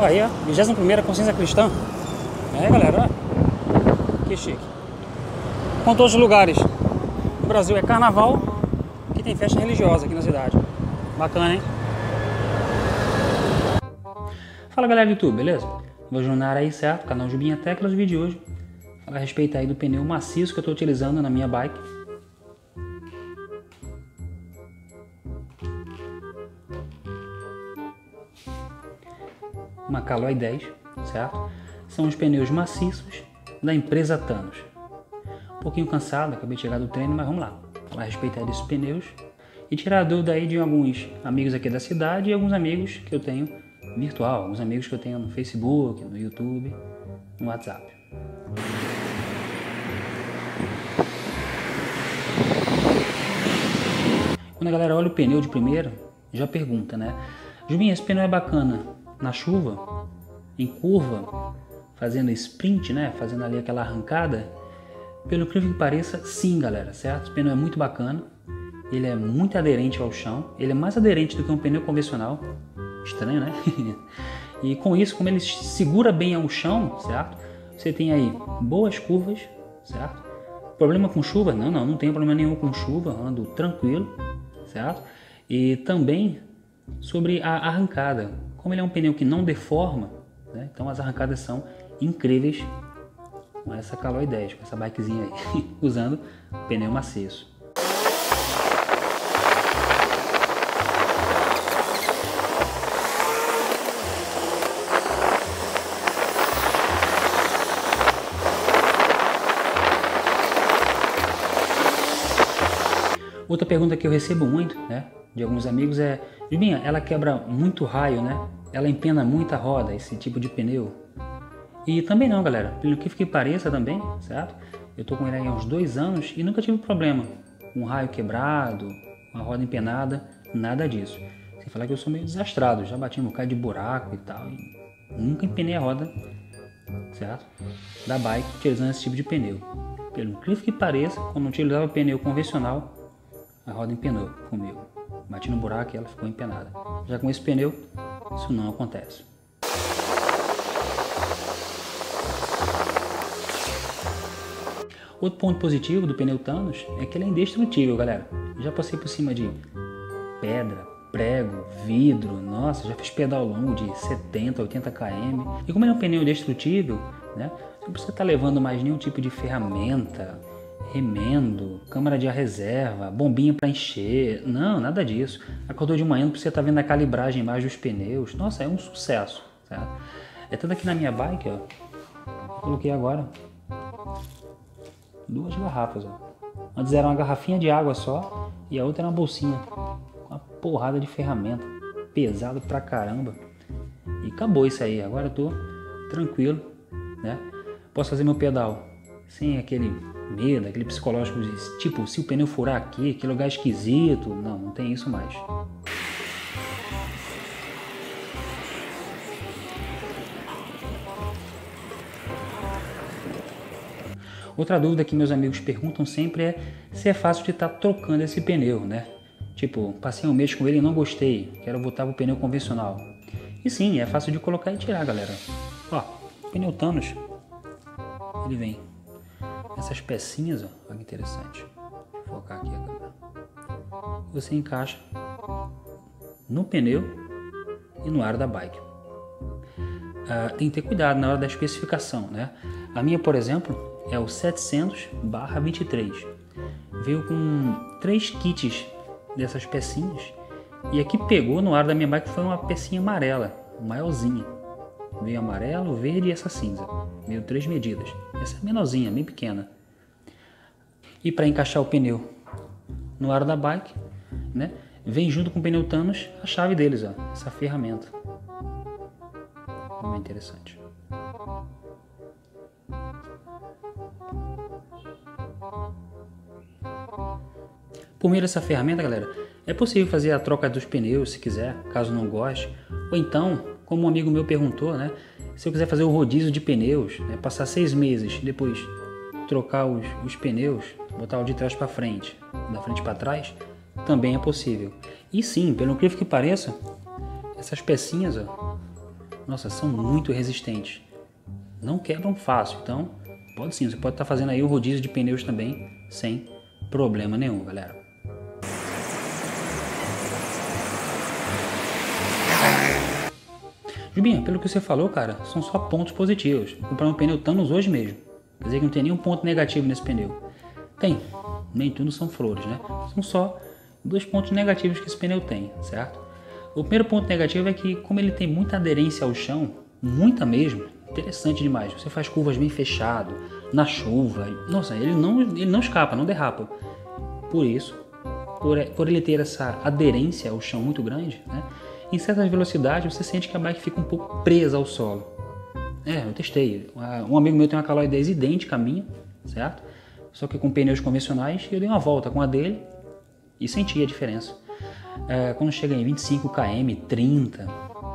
Aí, ó, 21ª consciência cristã. É, galera, ó. Que chique. Com todos os lugares. No Brasil é carnaval, que tem festa religiosa aqui na cidade. Bacana, hein? Fala, galera do YouTube, beleza? Meu jornal aí, certo? Canal Jubinha Teclas, o vídeo de hoje. Fala a respeito aí do pneu maciço que eu tô utilizando na minha bike. Uma Caloi 10, certo? São os pneus maciços da empresa Tannus. Um pouquinho cansado, acabei de chegar do treino, mas vamos lá. Falar a respeito aí desses pneus e tirar a dúvida aí de alguns amigos aqui da cidade e alguns amigos que eu tenho virtual, alguns amigos que eu tenho no Facebook, no YouTube, no WhatsApp. Quando a galera olha o pneu de primeira, já pergunta, né? Jubinha, esse pneu é bacana na chuva, em curva, fazendo sprint, né? Fazendo ali aquela arrancada. Pelo incrível que pareça, sim, galera, certo? O pneu é muito bacana, ele é muito aderente ao chão, ele é mais aderente do que um pneu convencional, estranho, né? E com isso, como ele segura bem ao chão, certo? Você tem aí boas curvas, certo? Problema com chuva? Não tem problema nenhum com chuva, ando tranquilo, certo? E também sobre a arrancada. Como ele é um pneu que não deforma, né? Então as arrancadas são incríveis com essa Caloi 10, com essa bikezinha aí, usando pneu maciço. Outra pergunta que eu recebo muito, né, de alguns amigos é: Jubinha, ela quebra muito raio, né? Ela empena muita roda, esse tipo de pneu. E também não, galera, pelo que pareça também, certo? Eu tô com ele aí há uns 2 anos e nunca tive problema. Um raio quebrado, uma roda empenada, nada disso. Sem falar que eu sou meio desastrado, já bati um bocado de buraco e tal, e nunca empenei a roda, certo? Da bike, utilizando esse tipo de pneu. Pelo que pareça, quando eu utilizava pneu convencional, a roda empenou comigo. Bati no buraco e ela ficou empenada. Já com esse pneu, isso não acontece. Outro ponto positivo do pneu Thanos é que ele é indestrutível, galera. Já passei por cima de pedra, prego, vidro, nossa, já fiz pedal longo de 70, 80 km. E como ele é um pneu indestrutível, né, não precisa estar levando mais nenhum tipo de ferramenta, remendo, câmara de ar reserva, bombinha para encher, não, nada disso. Acordou de manhã, você tá vendo a calibragem mais dos pneus, nossa, é um sucesso, certo? É tanto aqui na minha bike, ó, eu coloquei agora 2 garrafas, ó. Antes era uma garrafinha de água só e a outra era uma bolsinha, uma porrada de ferramenta, pesado pra caramba. E acabou isso aí, agora eu tô tranquilo, né? Posso fazer meu pedal sem aquele medo, aquele psicológico de tipo, se o pneu furar aqui, que lugar esquisito, não tem isso mais. Outra dúvida que meus amigos perguntam sempre é se é fácil de estar trocando esse pneu, né? Tipo, passei um mês com ele e não gostei, quero voltar pro pneu convencional. E sim, é fácil de colocar e tirar, galera. Ó, pneu Thanos, ele vem essas pecinhas, ó, olha que interessante. Vou focar aqui a câmera. Você encaixa no pneu e no aro da bike. Ah, tem que ter cuidado na hora da especificação, né? A minha, por exemplo, é o 700/23. Veio com 3 kits dessas pecinhas e aqui pegou no aro da minha bike foi uma pecinha amarela, maiorzinha. Veio amarelo, verde e essa cinza. Veio 3 medidas. Essa é menorzinha, bem pequena. E para encaixar o pneu no aro da bike, né, vem junto com o pneu Thanos a chave deles, ó, essa ferramenta. Bem interessante. Por meio dessa ferramenta, galera, é possível fazer a troca dos pneus se quiser, caso não goste, ou então, como um amigo meu perguntou, né, se eu quiser fazer o rodízio de pneus, né, passar 6 meses, depois trocar os pneus, botar o de trás para frente, da frente para trás, também é possível. E sim, pelo incrível que pareça, essas pecinhas, ó, nossa, são muito resistentes. Não quebram fácil, então pode sim, você pode estar fazendo aí um rodízio de pneus também sem problema nenhum, galera. Jubinha, pelo que você falou, cara, são só pontos positivos. Comprar um pneu Thanos hoje mesmo. Quer dizer que não tem nenhum ponto negativo nesse pneu. Tem, nem tudo são flores, né? São só dois pontos negativos que esse pneu tem, certo? O primeiro ponto negativo é que, como ele tem muita aderência ao chão, muita mesmo, interessante demais. Você faz curvas bem fechado, na chuva, nossa, ele não escapa, não derrapa. Por isso, por ele ter essa aderência ao chão muito grande, né? Em certas velocidades você sente que a bike fica um pouco presa ao solo. É, eu testei. Um amigo meu tem uma Caloi 10 idêntica à minha, certo? Só que com pneus convencionais, eu dei uma volta com a dele e senti a diferença. É, quando chega em 25 km, 30,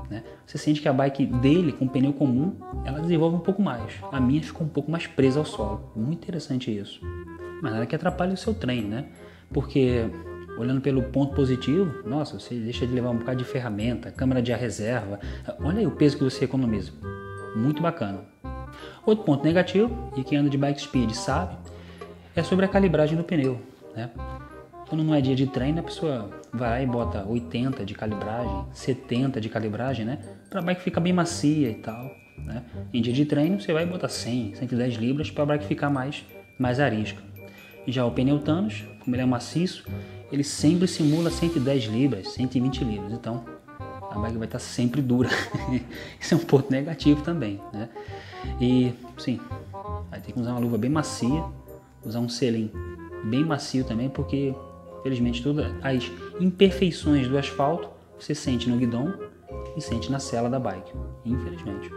né, você sente que a bike dele, com pneu comum, ela desenvolve um pouco mais. A minha ficou um pouco mais presa ao solo. Muito interessante isso. Mas nada que atrapalhe o seu treino, né? Porque, olhando pelo ponto positivo, nossa, você deixa de levar um bocado de ferramenta, câmera de ar reserva. Olha aí o peso que você economiza. Muito bacana. Outro ponto negativo, e quem anda de bike speed sabe, é sobre a calibragem do pneu, né? Quando não é dia de treino, a pessoa vai lá e bota 80 de calibragem, 70 de calibragem, né? Para a bike ficar bem macia e tal, né? Em dia de treino, você vai botar 100, 110 libras para a bike ficar mais arisca. Já o pneu Thanos, como ele é maciço, ele sempre simula 110 libras, 120 libras, então a bike vai estar sempre dura. Isso é um ponto negativo também, né? E sim, vai ter que usar uma luva bem macia, usar um selim bem macio também, porque felizmente todas as imperfeições do asfalto você sente no guidão e sente na sela da bike, infelizmente.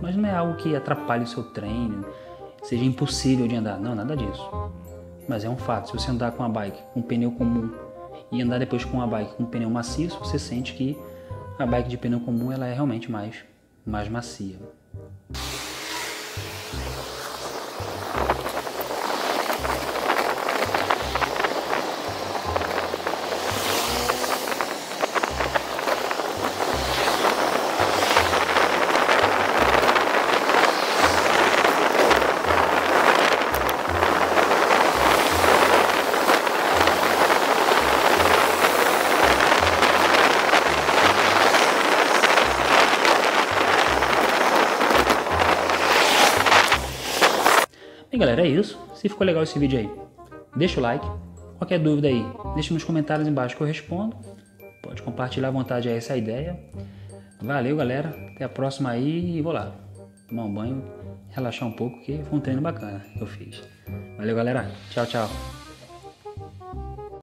Mas não é algo que atrapalhe o seu treino, seja impossível de andar, não, nada disso. Mas é um fato, se você andar com uma bike com um pneu comum e andar depois com uma bike com um pneu maciço, você sente que a bike de pneu comum ela é realmente mais macia. E galera, é isso. Se ficou legal esse vídeo aí, deixa o like. Qualquer dúvida aí, deixa nos comentários embaixo que eu respondo. Pode compartilhar à vontade aí essa ideia. Valeu, galera. Até a próxima aí. E vou lá tomar um banho, relaxar um pouco, que foi um treino bacana que eu fiz. Valeu, galera. Tchau, tchau.